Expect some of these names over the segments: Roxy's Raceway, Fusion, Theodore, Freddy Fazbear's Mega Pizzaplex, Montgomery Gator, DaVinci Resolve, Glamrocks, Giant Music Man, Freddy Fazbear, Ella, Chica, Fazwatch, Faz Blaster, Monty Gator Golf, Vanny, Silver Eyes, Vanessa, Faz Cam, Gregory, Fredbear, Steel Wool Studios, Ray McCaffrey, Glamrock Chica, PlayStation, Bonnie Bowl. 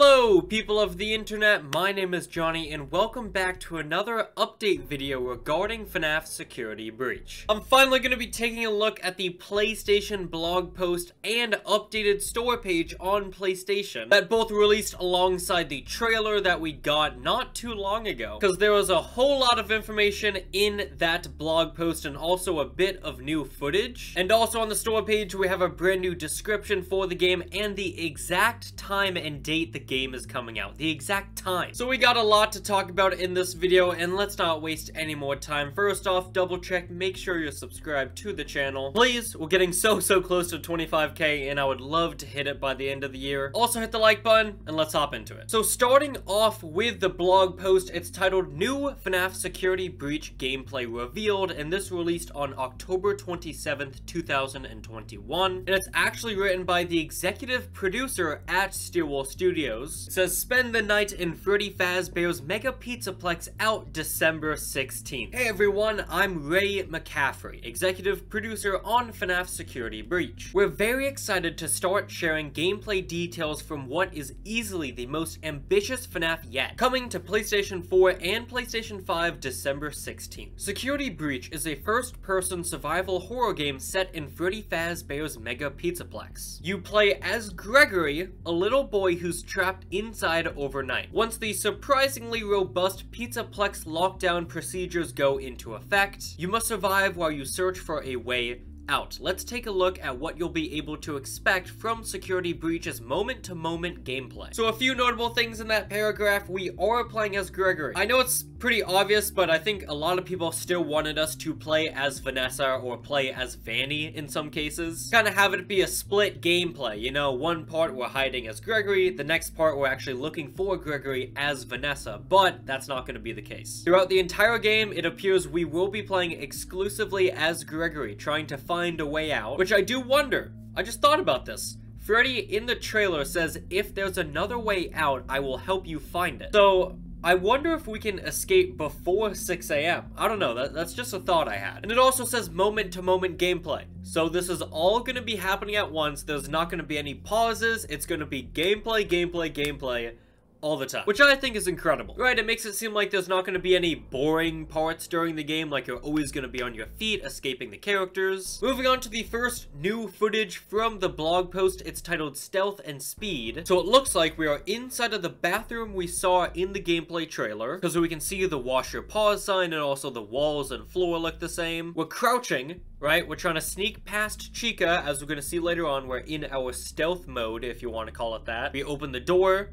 Hello people of the internet, my name is Johnny and welcome back to another update video regarding FNAF Security Breach. I'm finally going to be taking a look at the PlayStation blog post and updated store page on PlayStation that both released alongside the trailer that we got not too long ago, because there was a whole lot of information in that blog post and also a bit of new footage. And also on the store page we have a brand new description for the game and the exact time and date the game is coming out, the exact time. So we got a lot to talk about in this video, and let's not waste any more time. First off, double check, make sure you're subscribed to the channel. Please, we're getting so close to 25k, and I would love to hit it by the end of the year. Also hit the like button, and let's hop into it. So starting off with the blog post, it's titled, New FNAF Security Breach Gameplay Revealed, and this released on October 27th, 2021. And it's actually written by the executive producer at Steel Wool Studios. It says, spend the night in Freddy Fazbear's Mega Pizzaplex, out December 16th. Hey everyone, I'm Ray McCaffrey, executive producer on FNAF Security Breach. We're very excited to start sharing gameplay details from what is easily the most ambitious FNAF yet, coming to PlayStation 4 and PlayStation 5 December 16th. Security Breach is a first-person survival horror game set in Freddy Fazbear's Mega Pizzaplex. You play as Gregory, a little boy who's trapped inside overnight. Once the surprisingly robust Pizzaplex lockdown procedures go into effect, you must survive while you search for a way out. Let's take a look at what you'll be able to expect from Security Breach's moment-to-moment gameplay. So a few notable things in that paragraph. We are playing as Gregory. I know it's pretty obvious, but I think a lot of people still wanted us to play as Vanessa or play as Vanny in some cases. Kind of have it be a split gameplay, you know, one part we're hiding as Gregory, the next part we're actually looking for Gregory as Vanessa, but that's not going to be the case. Throughout the entire game, it appears we will be playing exclusively as Gregory, trying to find a way out, which I do wonder. I just thought about this. Freddy in the trailer says, if there's another way out, I will help you find it. So I wonder if we can escape before 6 AM. I don't know, that's just a thought I had. And it also says moment-to-moment gameplay. So this is all going to be happening at once. There's not going to be any pauses. It's going to be gameplay all the time, which I think is incredible, right? It makes it seem like there's not going to be any boring parts during the game, like you're always going to be on your feet escaping the characters. Moving on to the first new footage from the blog post, it's titled Stealth and Speed. So it looks like we are inside of the bathroom we saw in the gameplay trailer, because we can see the wash your paws sign, and also the walls and floor look the same. We're crouching, right? We're trying to sneak past Chica. As we're going to see later on, we're in our stealth mode, if you want to call it that. We open the door,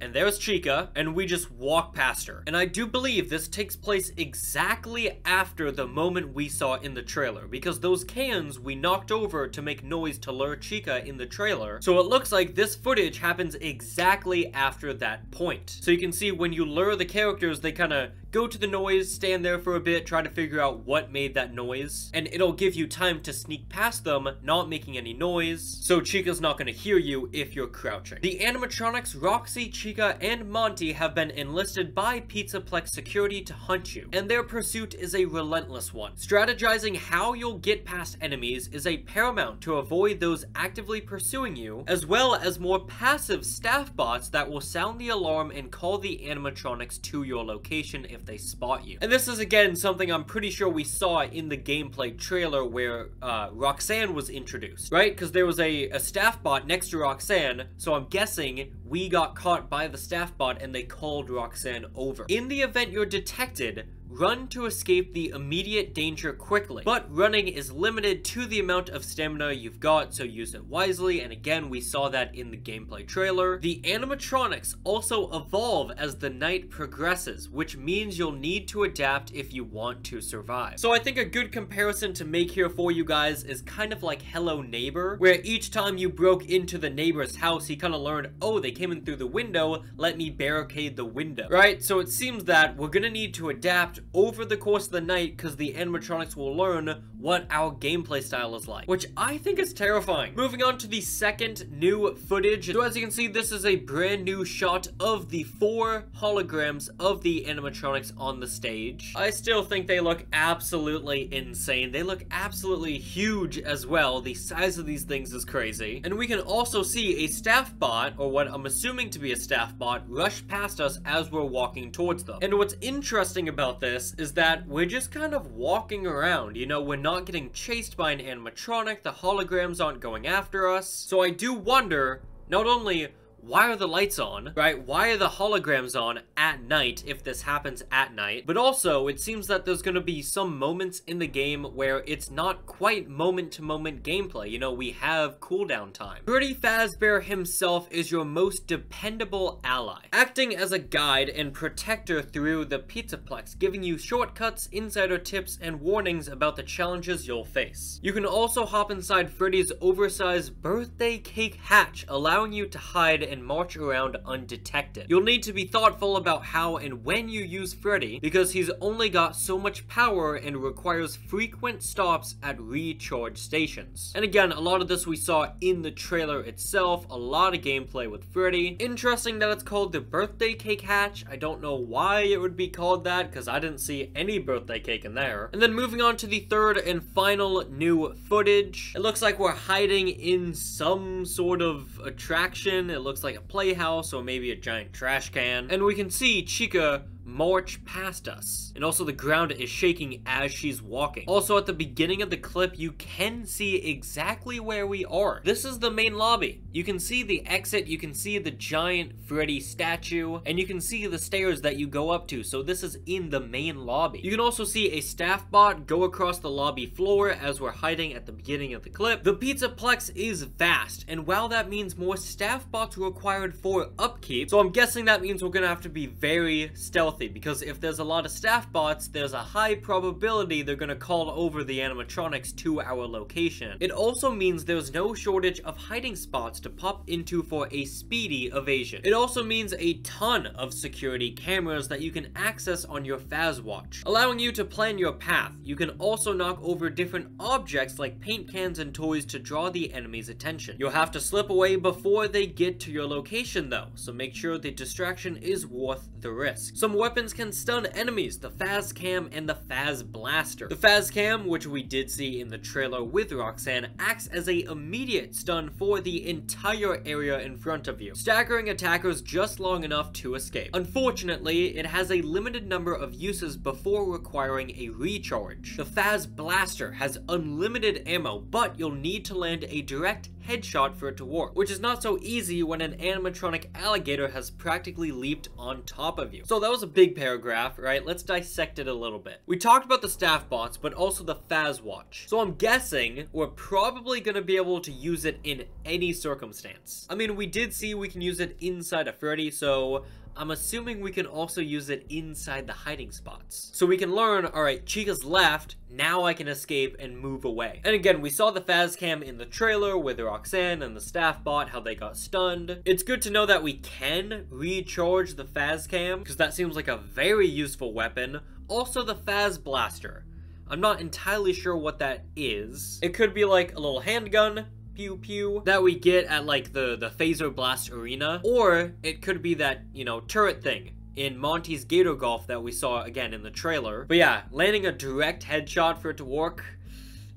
and there's Chica, and we just walk past her. And I do believe this takes place exactly after the moment we saw in the trailer, because those cans we knocked over to make noise to lure Chica in the trailer. So it looks like this footage happens exactly after that point. So you can see when you lure the characters, they kind of go to the noise, stand there for a bit, try to figure out what made that noise, and it'll give you time to sneak past them, not making any noise, so Chica's not going to hear you if you're crouching. The animatronics Roxy, Chica, and Monty have been enlisted by Pizzaplex security to hunt you, and their pursuit is a relentless one. Strategizing how you'll get past enemies is a paramount to avoid those actively pursuing you, as well as more passive staff bots that will sound the alarm and call the animatronics to your location if they spot you. And this is again something I'm pretty sure we saw in the gameplay trailer where Roxanne was introduced, right? Because there was a staff bot next to Roxanne, so I'm guessing we got caught by the staff bot and they called Roxanne over. In the event you're detected, run to escape the immediate danger quickly, but running is limited to the amount of stamina you've got, so use it wisely, and again, we saw that in the gameplay trailer. The animatronics also evolve as the night progresses, which means you'll need to adapt if you want to survive. So I think a good comparison to make here for you guys is kind of like Hello Neighbor, where each time you broke into the neighbor's house, he kind of learned, oh, they came in through the window, let me barricade the window, right? So it seems that we're gonna need to adapt over the course of the night, because the animatronics will learn what our gameplay style is like, which I think is terrifying. Moving on to the second new footage. So as you can see, this is a brand new shot of the 4 holograms of the animatronics on the stage. I still think they look absolutely insane. They look absolutely huge as well. The size of these things is crazy. And we can also see a staff bot, or what I'm assuming to be a staff bot, rush past us as we're walking towards them. And what's interesting about this is that we're just kind of walking around, you know, we're not getting chased by an animatronic, the holograms aren't going after us. So I do wonder, not only why are the lights on, right? Why are the holograms on at night if this happens at night? But also, it seems that there's gonna be some moments in the game where it's not quite moment-to-moment gameplay. You know, we have cooldown time. Freddy Fazbear himself is your most dependable ally, acting as a guide and protector through the Pizzaplex, giving you shortcuts, insider tips, and warnings about the challenges you'll face. You can also hop inside Freddy's oversized birthday cake hatch, allowing you to hide and march around undetected. You'll need to be thoughtful about how and when you use Freddy, because he's only got so much power and requires frequent stops at recharge stations. And again, a lot of this we saw in the trailer itself, a lot of gameplay with Freddy. Interesting that it's called the birthday cake hatch. I don't know why it would be called that, because I didn't see any birthday cake in there. And then moving on to the third and final new footage. It looks like we're hiding in some sort of attraction. It looks like a playhouse or maybe a giant trash can, and we can see Chica march past us, and also the ground is shaking as she's walking. Also, at the beginning of the clip, you can see exactly where we are. This is the main lobby. You can see the exit, you can see the giant Freddy statue, and you can see the stairs that you go up to. So this is in the main lobby. You can also see a staff bot go across the lobby floor as we're hiding at the beginning of the clip. The Pizzaplex is vast, and while that means more staff bots required for upkeep, so I'm guessing that means we're gonna have to be very stealthy, because if there's a lot of staff bots, there's a high probability they're gonna call over the animatronics to our location. It also means there's no shortage of hiding spots to pop into for a speedy evasion. It also means a ton of security cameras that you can access on your Fazwatch, allowing you to plan your path. You can also knock over different objects like paint cans and toys to draw the enemy's attention. You'll have to slip away before they get to your location though, so make sure the distraction is worth the risk. Some weapons can stun enemies, the Faz Cam and the Faz Blaster. The Faz Cam, which we did see in the trailer with Roxanne, acts as an immediate stun for the entire area in front of you, staggering attackers just long enough to escape. Unfortunately, it has a limited number of uses before requiring a recharge. The Faz Blaster has unlimited ammo, but you'll need to land a direct headshot for it to work, which is not so easy when an animatronic alligator has practically leaped on top of you. So that was a big paragraph, right? Let's dissect it a little bit. We talked about the staff bots, but also the Fazwatch. So I'm guessing we're probably gonna be able to use it in any circumstance. I mean, we did see we can use it inside of Freddy, so I'm assuming we can also use it inside the hiding spots. So we can learn, alright, Chica's left, now I can escape and move away. And again, we saw the Faz Cam in the trailer with Roxanne and the staff bot, how they got stunned. It's good to know that we can recharge the Faz Cam, because that seems like a very useful weapon. Also the Faz Blaster. I'm not entirely sure what that is. It could be like a little handgun, pew pew, that we get at like the Phaser Blast arena, or it could be that, you know, turret thing in Monty's Gator Golf that we saw again in the trailer. But yeah, landing a direct headshot for it to work,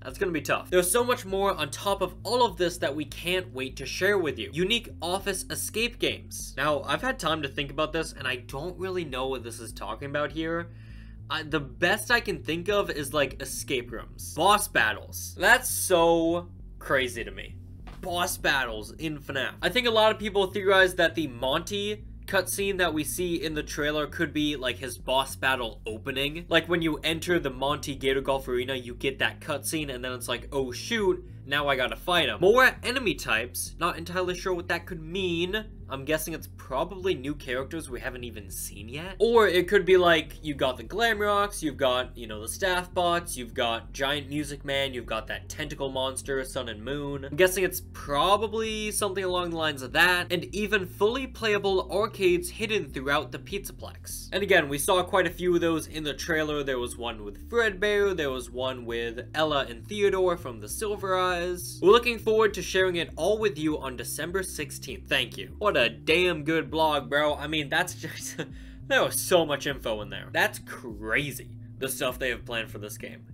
that's gonna be tough. There's so much more on top of all of this that we can't wait to share with you. Unique office escape games. Now, I've had time to think about this, and I don't really know what this is talking about here. The best I can think of is like escape rooms. Boss battles. That's so crazy to me. Boss battles in FNAF. I think a lot of people theorize that the Monty cutscene that we see in the trailer could be like his boss battle opening. Like when you enter the Monty Gator Golf arena, you get that cutscene, and then it's like, oh shoot, now I gotta fight him. More enemy types, not entirely sure what that could mean. I'm guessing it's probably new characters we haven't even seen yet. Or it could be like, you've got the Glamrocks, you've got, you know, the staff bots, you've got Giant Music Man, you've got that tentacle monster, Sun and Moon. I'm guessing it's probably something along the lines of that, and even fully playable arcades hidden throughout the Pizzaplex. And again, we saw quite a few of those in the trailer. There was one with Fredbear, there was one with Ella and Theodore from the Silver Eyes. We're looking forward to sharing it all with you on December 16th. Thank you. What a damn good blog, bro. I mean, that's just there was so much info in there. That's crazy, the stuff they have planned for this game.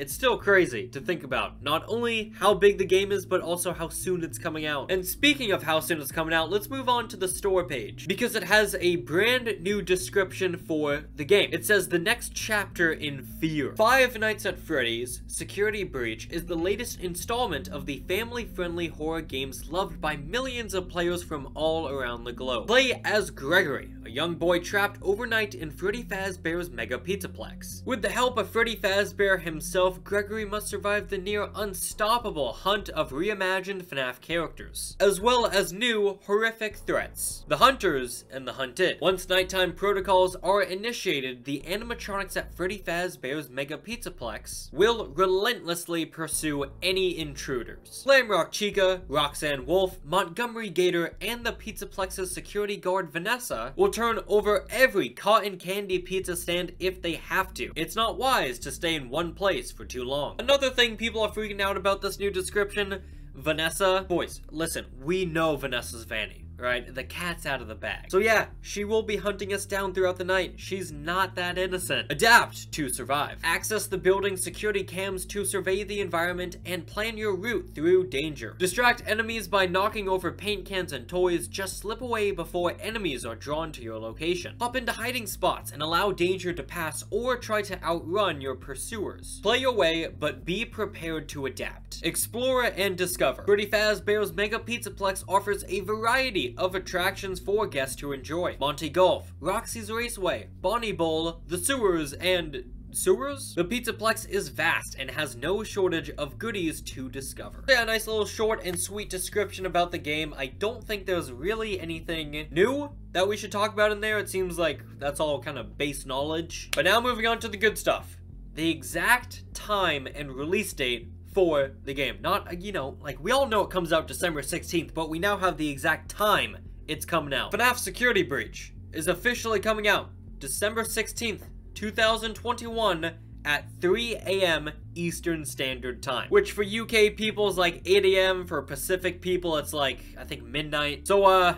It's still crazy to think about not only how big the game is, but also how soon it's coming out. And speaking of how soon it's coming out, let's move on to the store page, because it has a brand new description for the game. It says, the next chapter in fear. Five Nights at Freddy's Security Breach is the latest installment of the family-friendly horror games loved by millions of players from all around the globe. Play as Gregory, a young boy trapped overnight in Freddy Fazbear's Mega Pizzaplex. With the help of Freddy Fazbear himself, Gregory must survive the near unstoppable hunt of reimagined FNAF characters, as well as new, horrific threats, the hunters and the hunted. Once nighttime protocols are initiated, the animatronics at Freddy Fazbear's Mega Pizzaplex will relentlessly pursue any intruders. Glamrock Chica, Roxanne Wolf, Montgomery Gator, and the Pizzaplex's security guard Vanessa will turn over every cotton candy pizza stand if they have to. It's not wise to stay in one place for too long. Another thing people are freaking out about this new description, Vanessa. Boys, listen, we know Vanessa's Vanny, right? The cat's out of the bag. So yeah, she will be hunting us down throughout the night. She's not that innocent. Adapt to survive. Access the building's security cams to survey the environment and plan your route through danger. Distract enemies by knocking over paint cans and toys. Just slip away before enemies are drawn to your location. Hop into hiding spots and allow danger to pass or try to outrun your pursuers. Play your way, but be prepared to adapt. Explore and discover. Freddy Fazbear's Mega Pizzaplex offers a variety of attractions for guests to enjoy. Monty Golf, Roxy's Raceway, Bonnie Bowl, the sewers, and sewers? The Pizzaplex is vast and has no shortage of goodies to discover. Yeah, a nice little short and sweet description about the game. I don't think there's really anything new that we should talk about in there. It seems like that's all kind of base knowledge. But now moving on to the good stuff. The exact time and release date for the game. Not, you know, like, we all know it comes out December 16th, but we now have the exact time it's coming out. FNAF Security Breach is officially coming out December 16th, 2021 at 3 a.m. Eastern Standard Time, which for UK people is like 8 a.m. For Pacific people, it's like, I think midnight. So,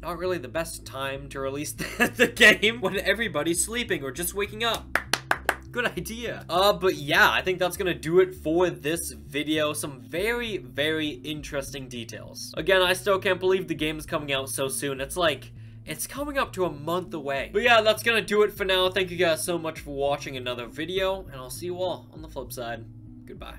not really the best time to release the game when everybody's sleeping or just waking up. Good idea. But yeah, I think that's gonna do it for this video. Some very, very interesting details. Again, I still can't believe the game is coming out so soon. It's like, it's coming up to a month away. But yeah, that's gonna do it for now. Thank you guys so much for watching another video, and I'll see you all on the flip side. Goodbye.